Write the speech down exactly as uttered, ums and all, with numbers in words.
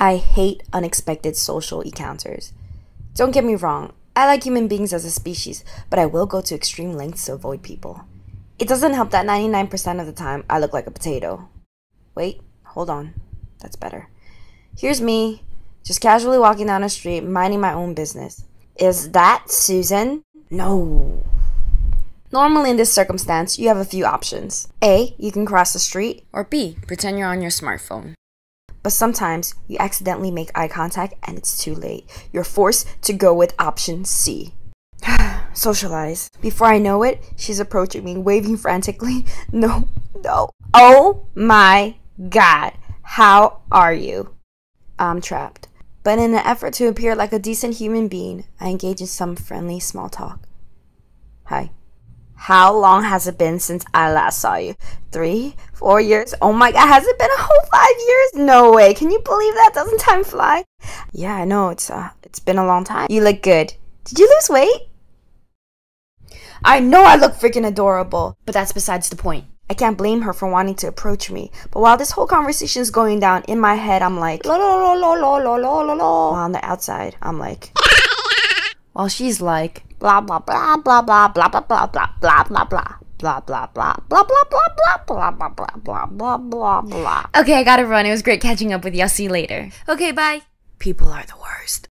I hate unexpected social encounters. Don't get me wrong, I like human beings as a species, but I will go to extreme lengths to avoid people. It doesn't help that ninety-nine percent of the time I look like a potato. Wait, hold on, that's better. Here's me, just casually walking down the street, minding my own business. Is that Susan? No. Normally in this circumstance, you have a few options. A, you can cross the street, or B, pretend you're on your smartphone. But sometimes you accidentally make eye contact and it's too late. You're forced to go with option C. Socialize. Before I know it, she's approaching me, waving frantically. No, no. Oh my God. How are you? I'm trapped. But in an effort to appear like a decent human being, I engage in some friendly small talk. Hi. How long has it been since I last saw you? Three? Four years? Oh my God, has it been a whole five years? No way. Can you believe that? Doesn't time fly? Yeah, I know. It's, uh, it's been a long time. You look good. Did you lose weight? I know I look freaking adorable, but that's besides the point. I can't blame her for wanting to approach me, but while this whole conversation is going down, in my head I'm like, lo lo lo lo lo lo lo lo. While on the outside, I'm like, while she's like, blah blah blah blah blah blah blah blah blah blah blah blah blah blah blah blah blah blah blah blah blah blah blah blah blah. Okay, I gotta run. It was great catching up with you. I'll see you later. Okay, bye. People are the worst.